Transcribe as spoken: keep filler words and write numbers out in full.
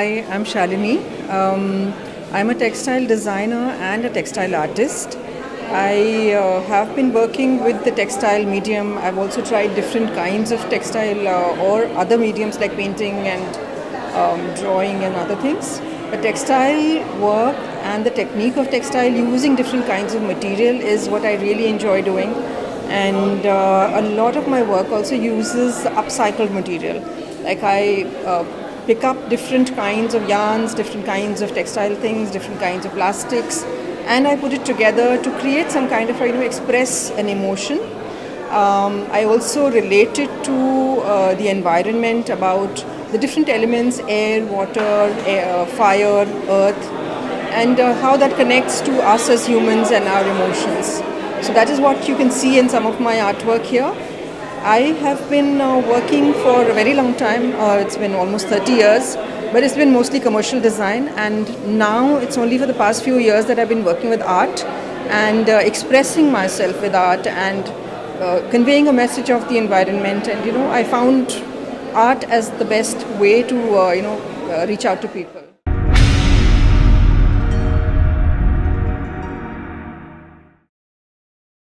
Hi, I'm Shalini. Um, I'm a textile designer and a textile artist. I uh, have been working with the textile medium. I've also tried different kinds of textile uh, or other mediums like painting and um, drawing and other things. The textile work and the technique of textile using different kinds of material is what I really enjoy doing. And uh, a lot of my work also uses upcycled material. Like I uh, pick up different kinds of yarns, different kinds of textile things, different kinds of plastics, and I put it together to create some kind of, you know, express an emotion. Um, I also relate it to uh, the environment, about the different elements, air, water, air, fire, earth, and uh, how that connects to us as humans and our emotions. So that is what you can see in some of my artwork here. I have been uh, working for a very long time, uh, it's been almost thirty years, but it's been mostly commercial design, and now it's only for the past few years that I've been working with art and uh, expressing myself with art and uh, conveying a message of the environment. And you know, I found art as the best way to uh, you know, uh, reach out to people.